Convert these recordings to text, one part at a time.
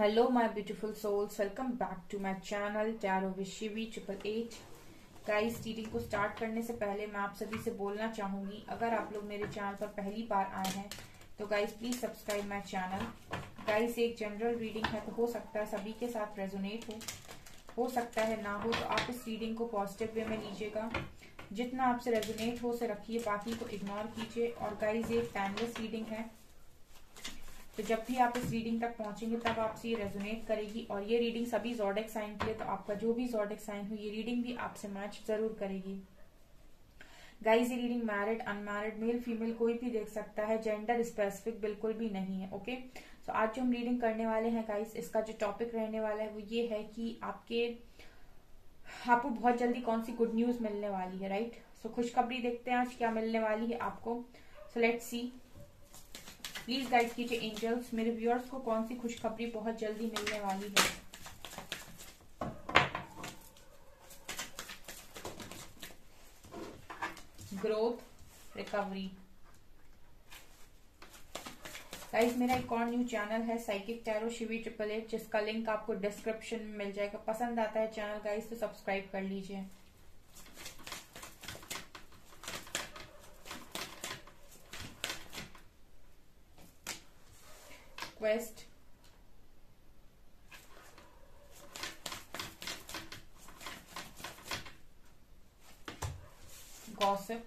Hello my beautiful souls, welcome back to my channel tarot with Shivi 888। Guys, reading को start करने से पहले मैं आप सभी से बोलना चाहूंगी, अगर आप लोग मेरे चैनल पर पहली बार आए हैं तो guys please subscribe my channel. Guys, एक जनरल रीडिंग है तो हो सकता है सभी के साथ रेजोनेट हो सकता है ना हो, तो आप इस रीडिंग को पॉजिटिव वे में लीजिएगा। जितना आपसे रेजोनेट हो उसे रखिए, बाकी को इग्नोर कीजिए। और गाइस, एक टाइमलेस रीडिंग है तो जब भी आप इस रीडिंग तक पहुंचेंगे तब आपसे ये रेजोनेट करेगी। और ये रीडिंग सभी ज़ोडिएक साइन के लिए, तो आपका जो भी ज़ोडिएक साइन हो ये रीडिंग भी आपसे मैच जरूर करेगी। गाइस, ये reading married unmarried male female कोई भी देख सकता है, जेंडर स्पेसिफिक बिल्कुल भी नहीं है। ओके, तो आज जो हम रीडिंग करने वाले हैं गाइस, इसका जो टॉपिक रहने वाला है वो ये है कि आपको बहुत जल्दी कौन सी गुड न्यूज मिलने वाली है, राइट। सो खुशखबरी देखते हैं आज क्या मिलने वाली है आपको। So let's see, please guide कीजिए एंजल्स, मेरे व्यूअर्स को कौन सी खुशखबरी बहुत जल्दी मिलने वाली है। Growth, recovery. गाइस, मेरा एक और न्यू चैनल है साइकिक टैरो शिवी 888, जिसका लिंक आपको डिस्क्रिप्शन में मिल जाएगा। पसंद आता है चैनल गाइस तो सब्सक्राइब कर लीजिए। Quest, gossip,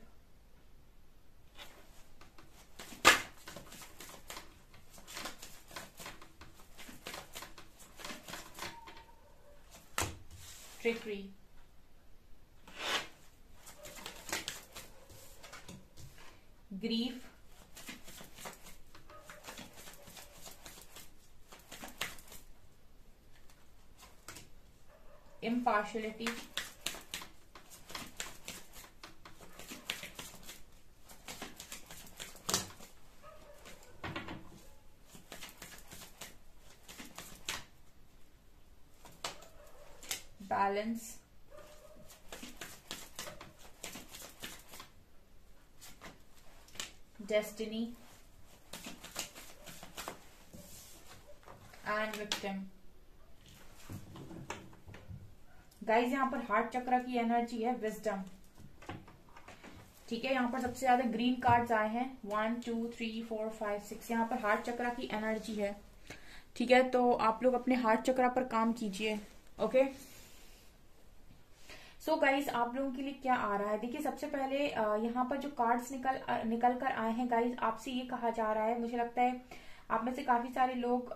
trickery. Grief, impartiality, balance, destiny and victim। Guys, यहाँ पर हार्ट चक्र की एनर्जी है विजडम, ठीक है। यहाँ पर सबसे ज्यादा ग्रीन कार्ड्स आए हैं 1 2 3 4 5 6। यहाँ पर हार्ट चक्र की एनर्जी है, ठीक है। तो आप लोग अपने हार्ट चक्र पर काम कीजिए। ओके, सो गाइज, आप लोगों के लिए क्या आ रहा है, देखिए। सबसे पहले यहाँ पर जो कार्ड्स निकल कर आए हैं गाइज, आपसे ये कहा जा रहा है, मुझे लगता है आप में से काफी सारे लोग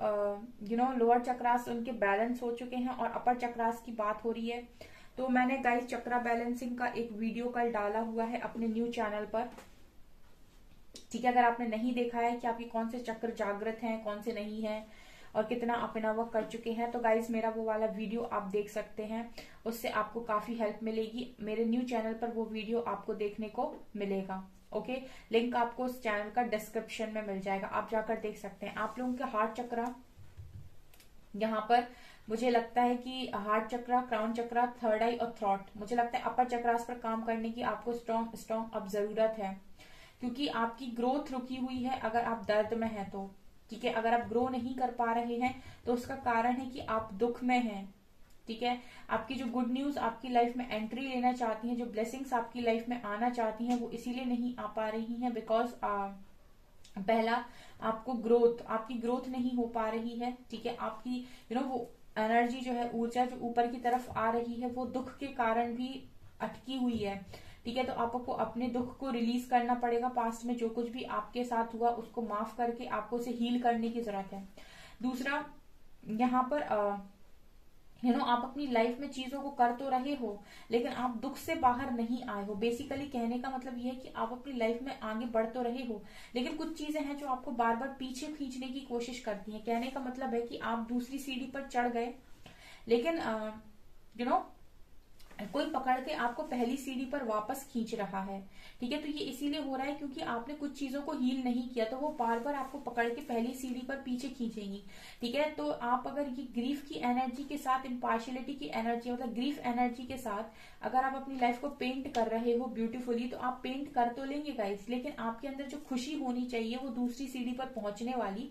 लोअर चक्रास उनके बैलेंस हो चुके हैं और अपर चक्रास की बात हो रही है। तो मैंने गाइस चक्रा बैलेंसिंग का एक वीडियो कल डाला हुआ है अपने न्यू चैनल पर, ठीक है। अगर आपने नहीं देखा है कि आपके कौन से चक्र जागृत हैं कौन से नहीं हैं और कितना अपना वर्क कर चुके हैं, तो गाइज मेरा वो वाला वीडियो आप देख सकते हैं, उससे आपको काफी हेल्प मिलेगी। मेरे न्यू चैनल पर वो वीडियो आपको देखने को मिलेगा। ओके, लिंक आपको उस चैनल का डिस्क्रिप्शन में मिल जाएगा, आप जाकर देख सकते हैं। आप लोगों के हार्ट चक्र, यहाँ पर मुझे लगता है कि हार्ट चक्र, क्राउन चक्र, थर्ड आई और थ्रॉट, मुझे लगता है अपर चक्रास पर काम करने की आपको स्ट्रॉन्ग अब जरूरत है, क्योंकि आपकी ग्रोथ रुकी हुई है। अगर आप दर्द में हैं तो ठीक है, अगर आप ग्रो नहीं कर पा रहे हैं तो उसका कारण है कि आप दुख में हैं, ठीक है। आपकी जो गुड न्यूज आपकी लाइफ में एंट्री लेना चाहती है, जो ब्लेसिंग्स आपकी लाइफ में आना चाहती हैं, वो इसीलिए नहीं आ पा रही हैं बिकॉज पहला आपको ग्रोथ, आपकी ग्रोथ नहीं हो पा रही है, ठीक है। आपकी वो एनर्जी जो है, ऊर्जा जो ऊपर की तरफ आ रही है वो दुख के कारण भी अटकी हुई है, ठीक है। तो आपको अपने दुख को रिलीज करना पड़ेगा, पास्ट में जो कुछ भी आपके साथ हुआ उसको माफ करके आपको उसे हील करने की जरूरत है। दूसरा, यहाँ पर आप अपनी लाइफ में चीजों को कर तो रहे हो लेकिन आप दुख से बाहर नहीं आए हो। बेसिकली कहने का मतलब यह है कि आप अपनी लाइफ में आगे बढ़ तो रहे हो लेकिन कुछ चीजें हैं जो आपको बार बार पीछे खींचने की कोशिश करती हैं। कहने का मतलब है कि आप दूसरी सीढ़ी पर चढ़ गए लेकिन कोई पकड़ के आपको पहली सीढ़ी पर वापस खींच रहा है, ठीक है। तो ये इसीलिए हो रहा है क्योंकि आपने कुछ चीजों को हील नहीं किया, तो वो बार बार आपको पकड़ के पहली सीढ़ी पर पीछे खींचेंगी, ठीक है। तो आप अगर ये ग्रीफ की एनर्जी के साथ, इम्पार्शियलिटी की एनर्जी मतलब ग्रीफ एनर्जी के साथ अगर आप अपनी लाइफ को पेंट कर रहे हो ब्यूटीफुली, तो आप पेंट कर तो लेंगे गाइस, लेकिन आपके अंदर जो खुशी होनी चाहिए वो दूसरी सीढ़ी पर पहुंचने वाली,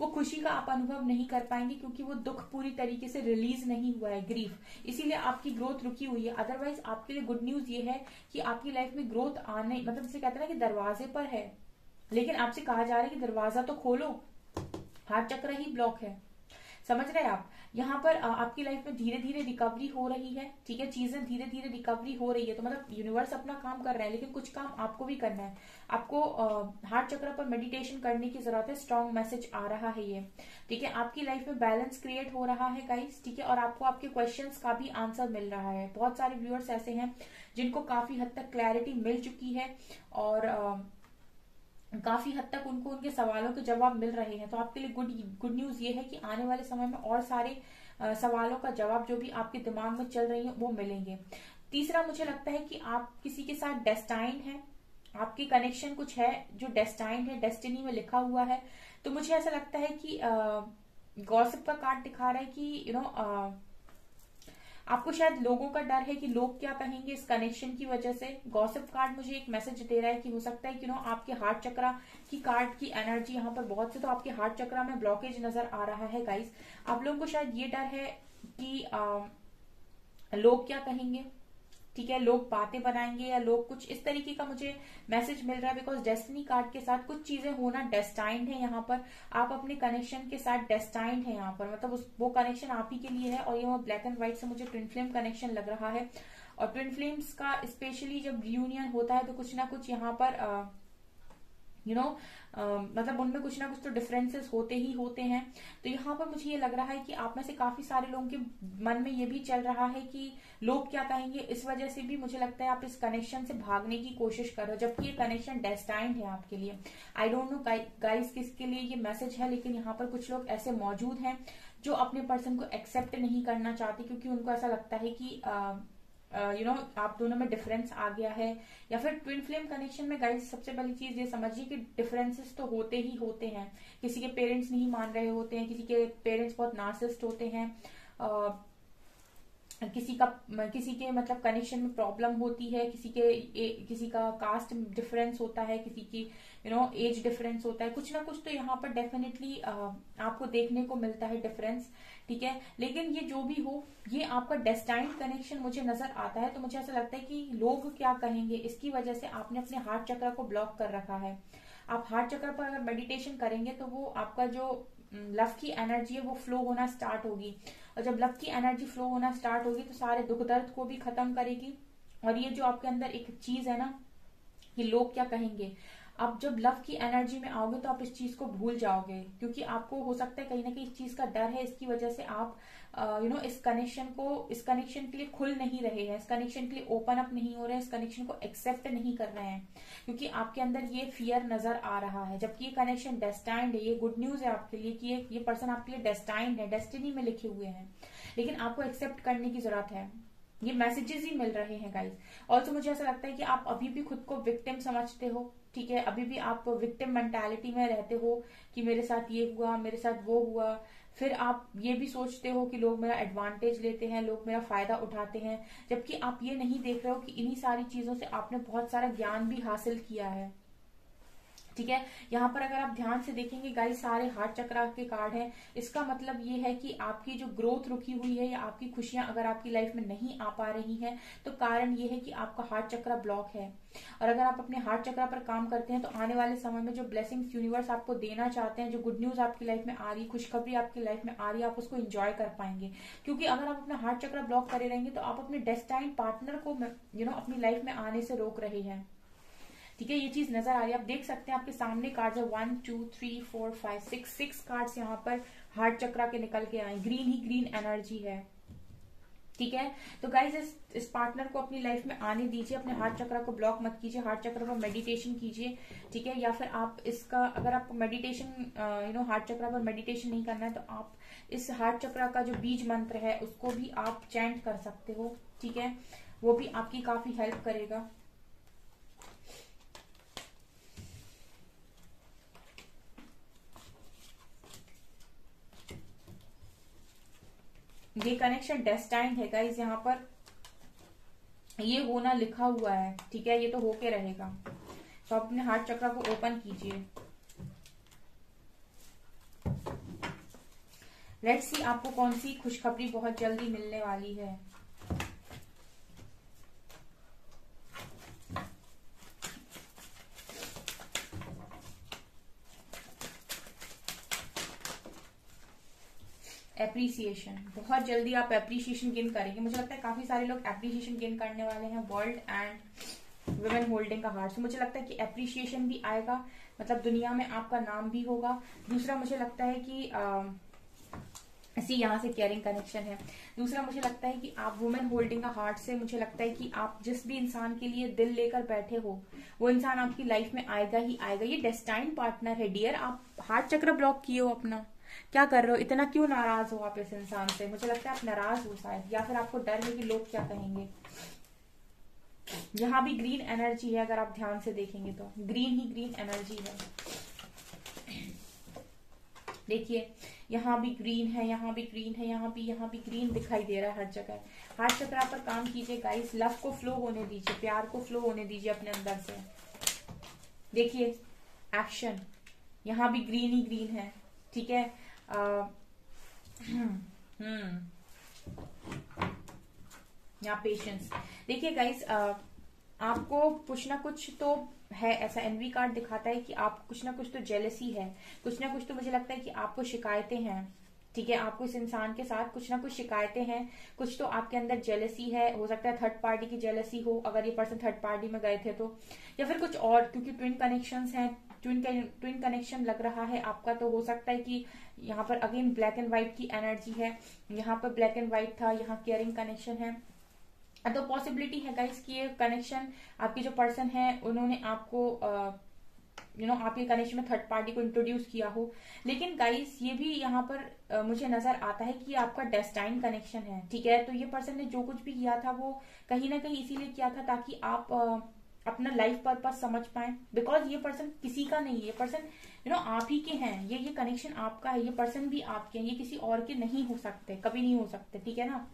वो खुशी का आप अनुभव नहीं कर पाएंगे क्योंकि वो दुख पूरी तरीके से रिलीज नहीं हुआ है, ग्रीफ, इसीलिए आपकी ग्रोथ रुकी हुई है। अदरवाइज आपके लिए गुड न्यूज ये है कि आपकी लाइफ में ग्रोथ आने, मतलब इसे कहते हैं ना कि दरवाजे पर है, लेकिन आपसे कहा जा रहा है कि दरवाजा तो खोलो, हाथ चक्र ही ब्लॉक है, समझ रहे हैं आप। यहाँ पर आपकी लाइफ में धीरे धीरे रिकवरी हो रही है, ठीक है, चीजें धीरे धीरे रिकवरी हो रही है, तो मतलब यूनिवर्स अपना काम कर रहा है, लेकिन कुछ काम आपको भी करना है। आपको हार्ट चक्र पर मेडिटेशन करने की जरूरत है, स्ट्रांग मैसेज आ रहा है ये, ठीक है। आपकी लाइफ में बैलेंस क्रिएट हो रहा है गाइस, ठीक है, और आपको आपके क्वेश्चन का भी आंसर मिल रहा है। बहुत सारे व्यूअर्स ऐसे हैं जिनको काफी हद तक क्लैरिटी मिल चुकी है और काफी हद तक उनको उनके सवालों के जवाब मिल रहे हैं, तो आपके लिए गुड न्यूज ये है कि आने वाले समय में और सारे सवालों का जवाब जो भी आपके दिमाग में चल रही है वो मिलेंगे। तीसरा, मुझे लगता है कि आप किसी के साथ डेस्टाइन है, आपके कनेक्शन कुछ है जो डेस्टाइन है, डेस्टिनी में लिखा हुआ है, तो मुझे ऐसा लगता है कि गॉसिप का कार्ड दिखा रहा है कि यू नो आपको शायद लोगों का डर है कि लोग क्या कहेंगे इस कनेक्शन की वजह से। गॉसिप कार्ड मुझे एक मैसेज दे रहा है कि हो सकता है कि नो आपके हार्ट चक्रा की कार्ड की एनर्जी यहाँ पर बहुत से, तो आपके हार्ट चक्रा में ब्लॉकेज नजर आ रहा है गाइस। आप लोगों को शायद ये डर है कि लोग क्या कहेंगे, ठीक है, लोग बातें बनाएंगे या लोग कुछ इस तरीके का मुझे मैसेज मिल रहा है, बिकॉज डेस्टिनी कार्ड के साथ कुछ चीजें होना डेस्टाइंड है। यहाँ पर आप अपने कनेक्शन के साथ डेस्टाइंड है, यहाँ पर मतलब वो कनेक्शन आप ही के लिए है। और ये वो ब्लैक एंड व्हाइट से मुझे ट्विन फ्लेम कनेक्शन लग रहा है, और ट्विन फ्लेम्स का स्पेशली जब रियूनियन होता है तो कुछ ना कुछ यहाँ पर मतलब उनमें कुछ ना कुछ तो डिफरेंसेस होते ही होते हैं। तो यहाँ पर मुझे ये लग रहा है कि आप में से काफी सारे लोगों के मन में ये भी चल रहा है कि लोग क्या कहेंगे, इस वजह से भी मुझे लगता है आप इस कनेक्शन से भागने की कोशिश कर रहे हो, जबकि ये कनेक्शन डेस्टाइंड है आपके लिए। आई डोंट नो गाइस किसके लिए ये मैसेज है, लेकिन यहाँ पर कुछ लोग ऐसे मौजूद हैं जो अपने पर्सन को एक्सेप्ट नहीं करना चाहते, क्योंकि उनको ऐसा लगता है कि आप दोनों में डिफरेंस आ गया है, या फिर ट्विन फ्लेम कनेक्शन में गाइस सबसे पहली चीज ये समझिए कि डिफरेंसेस तो होते ही होते हैं। किसी के पेरेंट्स नहीं मान रहे होते हैं, किसी के पेरेंट्स बहुत नार्सिस्ट होते हैं, किसी के मतलब कनेक्शन में प्रॉब्लम होती है, किसी का कास्ट डिफरेंस होता है, किसी की एज डिफरेंस होता है, कुछ ना कुछ तो यहाँ पर डेफिनेटली आपको देखने को मिलता है डिफरेंस, ठीक है। लेकिन ये जो भी हो, ये आपका डेस्टाइंड कनेक्शन मुझे नजर आता है, तो मुझे ऐसा लगता है कि लोग क्या कहेंगे इसकी वजह से आपने अपने हार्ट चक्र को ब्लॉक कर रखा है। आप हार्ट चक्र पर अगर मेडिटेशन करेंगे तो वो आपका जो लव की एनर्जी है वो फ्लो होना स्टार्ट होगी, और जब लव की एनर्जी फ्लो होना स्टार्ट होगी तो सारे दुख दर्द को भी खत्म करेगी। और ये जो आपके अंदर एक चीज है ना कि लोग क्या कहेंगे, अब जब लव की एनर्जी में आओगे तो आप इस चीज को भूल जाओगे, क्योंकि आपको हो सकता है कहीं ना कहीं इस चीज का डर है, इसकी वजह से आप इस कनेक्शन के लिए खुल नहीं रहे हैं, इस कनेक्शन के लिए ओपन अप नहीं हो रहे हैं, इस कनेक्शन को एक्सेप्ट नहीं कर रहे हैं, क्योंकि आपके अंदर ये फियर नजर आ रहा है। जबकि ये कनेक्शन डेस्टाइंड है, ये गुड न्यूज है आपके लिए कि ये पर्सन आपके लिए डेस्टाइंड है, डेस्टिनी में लिखे हुए हैं, लेकिन आपको एक्सेप्ट करने की जरूरत है। ये मैसेजेस ही मिल रहे हैं गाइस। ऑल्सो मुझे ऐसा लगता है कि आप अभी भी खुद को विक्टिम समझते हो, ठीक है, अभी भी आप विक्टिम मेंटालिटी में रहते हो कि मेरे साथ ये हुआ, मेरे साथ वो हुआ, फिर आप ये भी सोचते हो कि लोग मेरा एडवांटेज लेते हैं, लोग मेरा फायदा उठाते हैं, जबकि आप ये नहीं देख रहे हो कि इन्हीं सारी चीजों से आपने बहुत सारा ज्ञान भी हासिल किया है, ठीक है। यहाँ पर अगर आप ध्यान से देखेंगे गाइस, सारे हार्ट चक्र के कार्ड हैं, इसका मतलब ये है कि आपकी जो ग्रोथ रुकी हुई है या आपकी खुशियां अगर आपकी लाइफ में नहीं आ पा रही हैं तो कारण ये है कि आपका हार्ट चक्र ब्लॉक है। और अगर आप अपने हार्ट चक्र पर काम करते हैं तो आने वाले समय में जो ब्लेसिंग्स यूनिवर्स आपको देना चाहते हैं, जो गुड न्यूज आपकी लाइफ में आ रही, खुशखबरी आपकी लाइफ में आ रही है, आप उसको एंजॉय कर पाएंगे। क्योंकि अगर आप अपना हार्ट चक्र ब्लॉक करे रहेंगे तो आप अपने डेस्टाइन पार्टनर को अपनी लाइफ में आने से रोक रहे हैं, ठीक है, ये चीज नजर आ रही है। आप देख सकते हैं आपके सामने कार्ड्स है 1 2 3 4 5 6 कार्ड्स यहाँ पर हार्ट चक्रा के निकल के आए, ग्रीन ही ग्रीन एनर्जी है, ठीक है। तो गाइज इस पार्टनर को अपनी लाइफ में आने दीजिए, अपने हार्ट चक्र को ब्लॉक मत कीजिए, हार्ट चक्र पर मेडिटेशन कीजिए, ठीक है, या फिर आप इसका अगर आपको मेडिटेशन हार्ट चक्र पर मेडिटेशन नहीं करना है तो आप इस हार्ट चक्र का जो बीज मंत्र है उसको भी आप चैंट कर सकते हो, ठीक है, वो भी आपकी काफी हेल्प करेगा। ये कनेक्शन डेस्टाइंड है गाइस, यहाँ पर ये होना लिखा हुआ है, ठीक है, ये तो होके रहेगा, तो अपने हार्ट चक्र को ओपन कीजिए। लेट्स सी आपको कौन सी खुशखबरी बहुत जल्दी मिलने वाली है। एप्रिसिएशन, बहुत जल्दी आप एप्रिसिएशन गेन करेंगे। मुझे लगता है काफी सारे लोग एप्रिसिएशन गेन करने वाले हैं। वर्ल्ड एंड वुमेन होल्डिंग का हार्ट, तो मुझे लगता है कि एप्रिसिएशन भी आएगा, मतलब दुनिया में आपका नाम भी होगा। दूसरा मुझे लगता है कि यहाँ से केयरिंग कनेक्शन है। दूसरा मुझे लगता है कि आप वुमेन होल्डिंग का हार्ट से मुझे लगता है कि आप जिस भी इंसान के लिए दिल लेकर बैठे हो वो इंसान आपकी लाइफ में आएगा ही आएगा। ये डेस्टाइन पार्टनर है डियर। आप हार्ट चक्र ब्लॉक किए हो अपना, क्या कर रहे हो, इतना क्यों नाराज हो आप इस इंसान से? मुझे लगता है आप नाराज हो शायद, या फिर आपको डर है कि लोग क्या कहेंगे। यहाँ भी ग्रीन एनर्जी है, अगर आप ध्यान से देखेंगे तो ग्रीन ही ग्रीन एनर्जी है। देखिए यहाँ भी ग्रीन है, यहाँ भी ग्रीन है, यहाँ भी ग्रीन दिखाई दे रहा है हर जगह। हार्ट चक्र पर काम कीजिए गाइस, लव को फ्लो होने दीजिए, प्यार को फ्लो होने दीजिए अपने अंदर से। देखिए एक्शन, यहाँ भी ग्रीन ही ग्रीन है, ठीक है। यहाँ पेशेंस। देखिए गाइस आपको कुछ ना कुछ तो है, ऐसा एनवी कार्ड दिखाता है कि आप कुछ तो जेलसी है, कुछ ना कुछ तो मुझे लगता है कि आपको शिकायतें हैं, ठीक है। आपको इस इंसान के साथ कुछ ना कुछ शिकायतें हैं, कुछ तो आपके अंदर जेलसी है। हो सकता है थर्ड पार्टी की जेलसी हो, अगर ये पर्सन थर्ड पार्टी में गए थे तो, या फिर कुछ और, क्योंकि ट्विन कनेक्शंस हैं, ट्विन कनेक्शन लग रहा है आपका। तो हो सकता है कि यहाँ पर अगेन ब्लैक एंड व्हाइट की एनर्जी है, यहाँ पर ब्लैक एंड व्हाइट था, यहाँ केयरिंग कनेक्शन है। तो पॉसिबिलिटी है गाइस कि ये कनेक्शन आपके जो पर्सन है उन्होंने आपको आपके कनेक्शन में थर्ड पार्टी को इंट्रोड्यूस किया हो। लेकिन गाइस ये भी यहाँ पर मुझे नजर आता है कि ये आपका डेस्टाइन कनेक्शन है, ठीक है। तो ये पर्सन ने जो कुछ भी किया था वो कहीं ना कहीं इसीलिए किया था ताकि आप अपना लाइफ पर्पस समझ पाए, बिकॉज ये पर्सन किसी का नहीं है, ये पर्सन आप ही के हैं। ये कनेक्शन आपका है, ये पर्सन भी आपके हैं, ये किसी और के नहीं हो सकते, कभी नहीं हो सकते, ठीक है ना।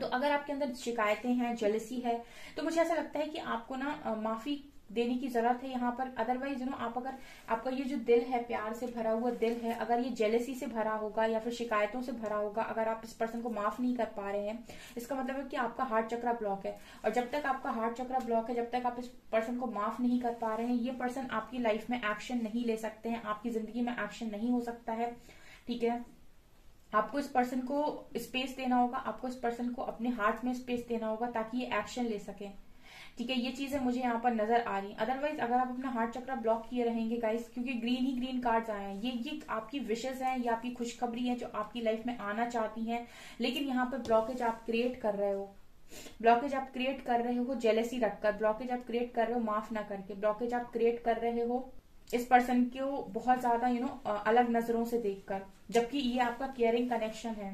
तो अगर आपके अंदर शिकायतें हैं, जेलसी है, तो मुझे ऐसा लगता है कि आपको ना माफी देने की जरूरत है यहाँ पर। अदरवाइज आप अगर आपका ये जो दिल है, प्यार से भरा हुआ दिल है, अगर ये जेलसी से भरा होगा या फिर शिकायतों से भरा होगा, अगर आप इस पर्सन को माफ नहीं कर पा रहे हैं, इसका मतलब है कि आपका हार्ट चक्र ब्लॉक है। और जब तक आपका हार्ट चक्र ब्लॉक है, जब तक आप इस पर्सन को माफ नहीं कर पा रहे हैं, ये पर्सन आपकी लाइफ में एक्शन नहीं ले सकते हैं, आपकी जिंदगी में एक्शन नहीं हो सकता है, ठीक है। आपको इस पर्सन को स्पेस देना होगा, आपको इस पर्सन को अपने हार्ट में स्पेस देना होगा ताकि ये एक्शन ले सके, ठीक है। ये चीजें मुझे यहाँ पर नजर आ रही है। अदरवाइज अगर आप अपना हार्ट चक्र ब्लॉक किए रहेंगे गाइस, क्योंकि ग्रीन ही ग्रीन कार्ड्स आए हैं, ये आपकी विशेष हैं, ये आपकी खुशखबरी है जो आपकी लाइफ में आना चाहती है। लेकिन यहाँ पर ब्लॉकेज आप क्रिएट कर रहे हो, ब्लॉकेज आप क्रिएट कर रहे हो जेलेसी रखकर, ब्लॉकेज आप क्रिएट कर रहे हो माफ ना करके, ब्लॉकेज आप क्रिएट कर रहे हो इस पर्सन को बहुत ज्यादा अलग नजरों से देखकर, जबकि ये आपका केयरिंग कनेक्शन है,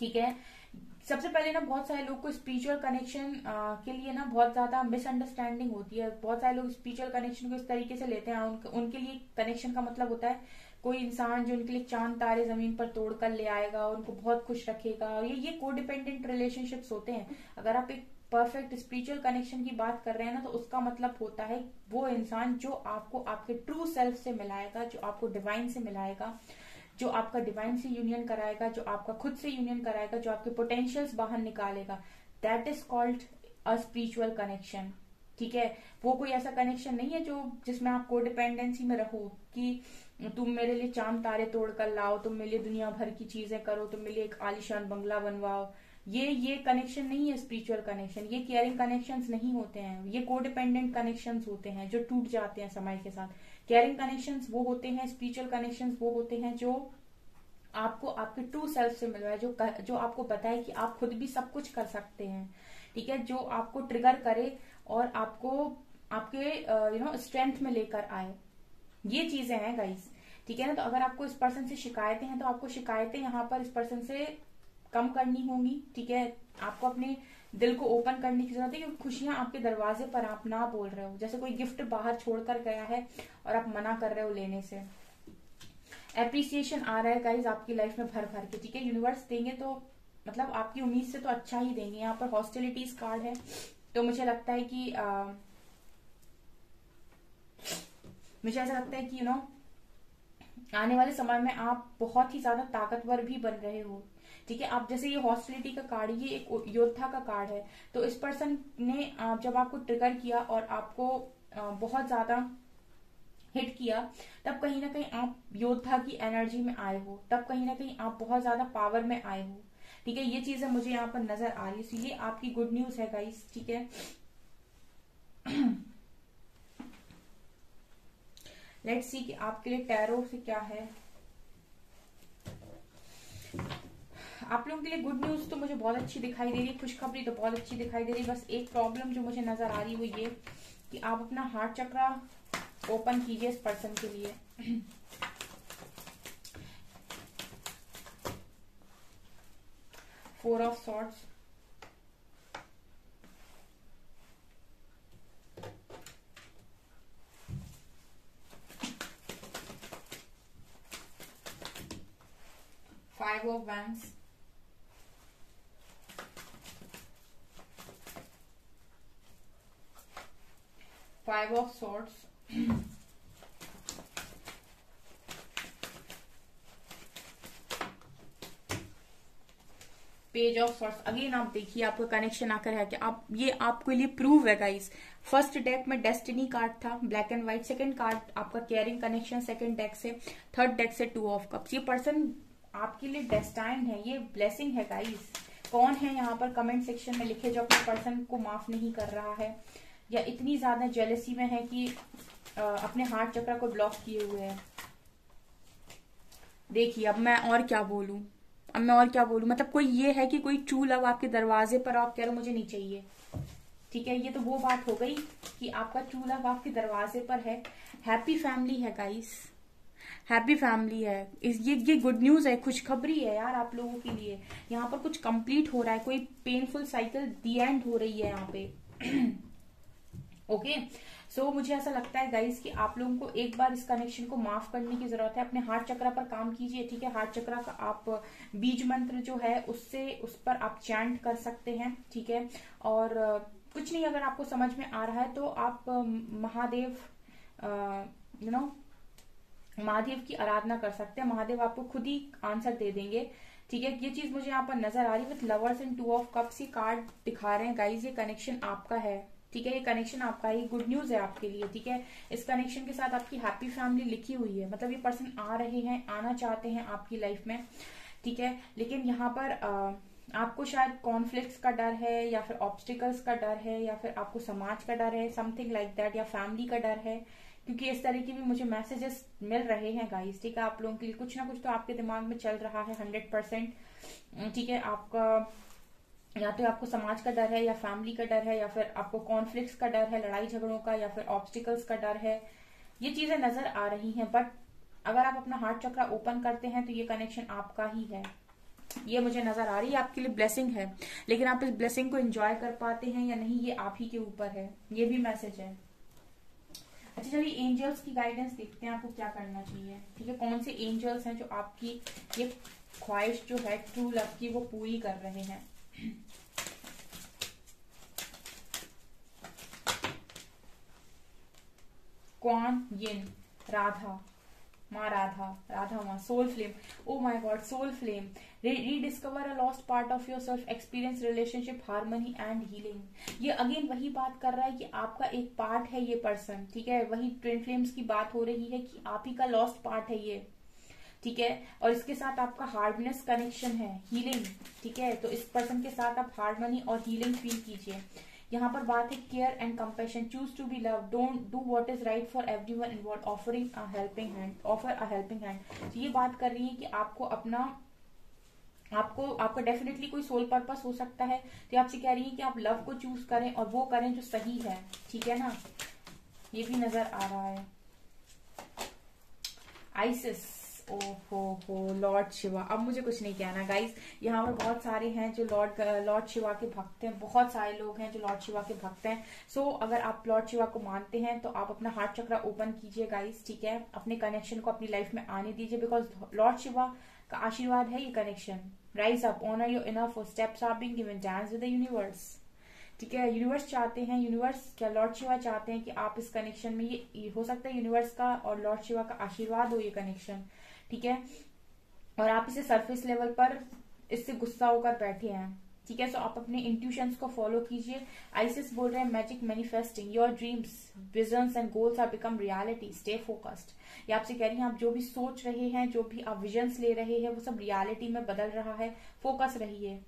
ठीक है। सबसे पहले ना बहुत सारे लोग को स्पिरिचुअल कनेक्शन के लिए ना बहुत ज्यादा मिसअंडरस्टैंडिंग होती है। बहुत सारे लोग स्पिरिचुअल कनेक्शन को इस तरीके से लेते हैं, उनके लिए कनेक्शन का मतलब होता है कोई इंसान जो उनके लिए चांद तारे जमीन पर तोड़ कर ले आएगा, उनको बहुत खुश रखेगा। ये कोडिपेंडेंट रिलेशनशिप्स होते हैं। अगर आप एक परफेक्ट स्पिरिचुअल कनेक्शन की बात कर रहे हैं ना, तो उसका मतलब होता है वो इंसान जो आपको आपके ट्रू सेल्फ से मिलाएगा, जो आपको डिवाइन से मिलाएगा, जो आपका डिवाइन से यूनियन कराएगा, जो आपका खुद से यूनियन कराएगा, जो आपके पोटेंशियल्स बाहर निकालेगा। That is called a spiritual connection, ठीक है। वो कोई ऐसा कनेक्शन नहीं है जो जिसमें आप कोडिपेंडेंसी में रहो कि तुम मेरे लिए चांद तारे तोड़ कर लाओ, तुम मेरे लिए दुनिया भर की चीजें करो, तुम मेरे लिए एक आलीशान बंगला बनवाओ। ये कनेक्शन नहीं है स्पिरिचुअल कनेक्शन, ये केयरिंग कनेक्शंस नहीं होते हैं, ये कोडिपेंडेंट कनेक्शंस होते हैं जो टूट जाते हैं समय के साथ। केयरिंग कनेक्शंस वो होते हैं, स्पिरिचुअल कनेक्शंस वो होते हैं जो आपको आपके ट्रू सेल्फ से मिलवाए, जो आपको बताए कि आप खुद भी सब कुछ कर सकते हैं, ठीक है। जो आपको ट्रिगर करे और आपको आपके स्ट्रेंथ में लेकर आए, ये चीजें हैं गाइस, ठीक है ना। तो अगर आपको इस पर्सन से शिकायतें हैं तो आपको शिकायतें यहाँ पर इस पर्सन से कम करनी होंगी, ठीक है। आपको अपने दिल को ओपन करने की जरूरत है क्योंकि खुशियां आपके दरवाजे पर, आप ना बोल रहे हो, जैसे कोई गिफ्ट बाहर छोड़कर गया है और आप मना कर रहे हो लेने से। एप्रिसिएशन आ रहा है गाइस आपकी लाइफ में भर भर के, ठीक है। यूनिवर्स देंगे तो मतलब आपकी उम्मीद से तो अच्छा ही देंगे। यहाँ पर हॉस्टिलिटीज कार्ड है, तो मुझे लगता है कि मुझे ऐसा लगता है कि आने वाले समय में आप बहुत ही ज्यादा ताकतवर भी बन रहे हो, ठीक है। आप जैसे ये हॉस्टिलिटी का कार्ड, ये एक योद्धा का कार्ड है, तो इस पर्सन ने जब आपको ट्रिगर किया और आपको बहुत ज्यादा हिट किया, तब कहीं ना कहीं आप योद्धा की एनर्जी में आए हो, तब कहीं ना कहीं आप बहुत ज्यादा पावर में आए हो, ठीक है। ये चीजें मुझे यहाँ पर नजर आ रही है, तो ये आपकी गुड न्यूज है गाइस, ठीक है। लेट्स सी कि आपके लिए टैरो से क्या है। आप लोगों के लिए गुड न्यूज तो मुझे बहुत अच्छी दिखाई दे रही है, खुशखबरी तो बहुत अच्छी दिखाई दे रही है। बस एक प्रॉब्लम जो मुझे नजर आ रही वो ये कि आप अपना हार्ट चक्रा ओपन कीजिए इस पर्सन के लिए। Four of swords, five of wands, five of swords, page of swords. Again आप देखिए आपका कनेक्शन आकर है कि आप, ये आपके लिए प्रूव है गाइस। फर्स्ट डेक में डेस्टिनी कार्ड था, black and white. Second card आपका केयरिंग कनेक्शन सेकंड डेक से, थर्ड डेक से टू ऑफ कप्स। ये पर्सन आपके लिए डेस्टाइन है, ये ब्लेसिंग है गाइस। कौन है यहाँ पर कमेंट सेक्शन में लिखे जो अपने पर्सन को माफ नहीं कर रहा है या इतनी ज्यादा जेलसी में है कि अपने हार्ट चक्र को ब्लॉक किए हुए है। देखिए अब मैं और क्या बोलूं, मतलब कोई ये है कि कोई चू लव आपके दरवाजे पर, आप कह रहे हो मुझे नहीं चाहिए, ठीक है। ये तो वो बात हो गई कि आपका चू लव आपके दरवाजे पर है। हैप्पी फैमिली है गाइस, हैप्पी फैमिली है। ये गुड न्यूज है, खुशखबरी है यार आप लोगों के लिए। यहाँ पर कुछ कंप्लीट हो रहा है, कोई पेनफुल साइकिल दी एंड हो रही है यहाँ पे। ओके सो मुझे ऐसा लगता है गाइस कि आप लोगों को एक बार इस कनेक्शन को माफ करने की जरूरत है। अपने हार्ट चक्रा पर काम कीजिए, ठीक है। हार्ट चक्रा का आप बीज मंत्र जो है उससे, उस पर आप चैंट कर सकते हैं, ठीक है। और कुछ नहीं अगर आपको समझ में आ रहा है तो आप महादेव, यू नो, महादेव की आराधना कर सकते हैं। महादेव आपको खुद ही आंसर दे देंगे, ठीक है। ये चीज मुझे यहाँ पर नजर आ रही है। With lovers and two of cups ये कार्ड दिखा रहे हैं गाइज। ये कनेक्शन आपका है, ठीक है। ये कनेक्शन आपका ही गुड न्यूज है आपके लिए, ठीक है। इस कनेक्शन के साथ आपकी हैप्पी फैमिली लिखी हुई है, मतलब ये पर्सन आ रहे हैं, आना चाहते हैं आपकी लाइफ में, ठीक है। लेकिन यहाँ पर आपको शायद कॉन्फ्लिक्ट्स का डर है या फिर ऑब्स्टिकल्स का डर है या फिर आपको समाज का डर है, समथिंग लाइक दैट, या फैमिली का डर है, क्योंकि इस तरह के भी मुझे मैसेजेस मिल रहे हैं गाइस, ठीक है। आप लोगों के लिए कुछ ना कुछ तो आपके दिमाग में चल रहा है 100%, ठीक है। आपका या तो आपको समाज का डर है या फैमिली का डर है या फिर आपको कॉन्फ्लिक्ट्स का डर है, लड़ाई झगड़ों का, या फिर ऑब्स्टिकल्स का डर है। ये चीजें नजर आ रही हैं, बट अगर आप अपना हार्ट चक्रा ओपन करते हैं तो ये कनेक्शन आपका ही है। ये मुझे नजर आ रही है आपके लिए ब्लेसिंग है, लेकिन आप इस ब्लेसिंग को एंजॉय कर पाते हैं या नहीं ये आप ही के ऊपर है। ये भी मैसेज है। अच्छा चलिए एंजल्स की गाइडेंस देखते हैं आपको क्या करना चाहिए, ठीक है। कौन से एंजल्स हैं जो आपकी ये ख्वाहिश जो है ट्रू लव की वो पूरी कर रहे हैं। क्वान यिन, राधा माँ, राधा, राधा माँ, soul flame. Oh my God, soul flame. Rediscover a lost part of yourself, experience relationship harmony and healing. ये अगेन वही बात कर रहा है कि आपका एक पार्ट है ये पर्सन, ठीक है। वही ट्विन फ्लेम्स की बात हो रही है कि आप ही का लॉस्ट पार्ट है ये, ठीक है। और इसके साथ आपका हार्डनेस कनेक्शन है, हीलिंग, ठीक है। तो इस पर्सन के साथ आप हार्मनी और हीलिंग फील कीजिए। यहाँ पर बात है care and compassion, choose to be love, don't do what is right for everyone involve, offering a helping hand, offer a helping hand. तो ये बात कर रही है कि आपको अपना, आपका डेफिनेटली कोई सोल पर्पस हो सकता है, तो आपसे कह रही है कि आप लव को चूज करें और वो करें जो सही है, ठीक है ना। ये भी नजर आ रहा है। आइसिस, ओ हो लॉर्ड शिवा। अब मुझे कुछ नहीं कहना गाइस, यहाँ पर बहुत सारे हैं जो लॉर्ड शिवा के भक्त हैं, बहुत सारे लोग हैं जो लॉर्ड शिवा के भक्त हैं। सो अगर आप लॉर्ड शिवा को मानते हैं तो आप अपना हार्ट चक्रा ओपन कीजिए गाइस, ठीक है। अपने कनेक्शन को अपनी लाइफ में आने दीजिए, बिकॉज लॉर्ड शिवा का आशीर्वाद है ये connection. Rise up, honour your enough steps are being given, dance with the universe, ठीक है। यूनिवर्स चाहते हैं, यूनिवर्स क्या, लॉर्ड शिवा चाहते हैं कि आप इस कनेक्शन में, ये हो सकता है यूनिवर्स का और लॉर्ड शिवा का आशीर्वाद हो ये कनेक्शन, ठीक है, और आप इसे सरफेस लेवल पर इससे गुस्सा होकर बैठे हैं, ठीक है। सो आप अपने इंट्यूशंस को फॉलो कीजिए। आइसिस बोल रहे हैं magic manifesting your dreams, visions and goals are become reality, stay focused. ये आपसे कह रही हैं आप जो भी सोच रहे हैं, जो भी आप विजन्स ले रहे हैं, वो सब रियलिटी में बदल रहा है, फोकस रहिए,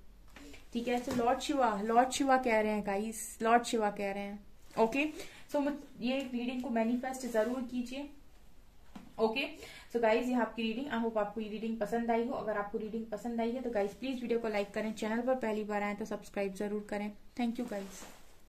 ठीक है। सो लॉर्ड शिवा कह रहे हैं गाइस, लॉर्ड शिवा कह रहे हैं, ओके। सो ये रीडिंग को मैनिफेस्ट जरूर कीजिए, ओके। सो गाइज, ये आपकी रीडिंग, आई होप आपको ये रीडिंग पसंद आई हो। अगर आपको रीडिंग पसंद आई है तो गाइज प्लीज वीडियो को लाइक करें, चैनल पर पहली बार आए तो सब्सक्राइब जरूर करें। Thank you guys.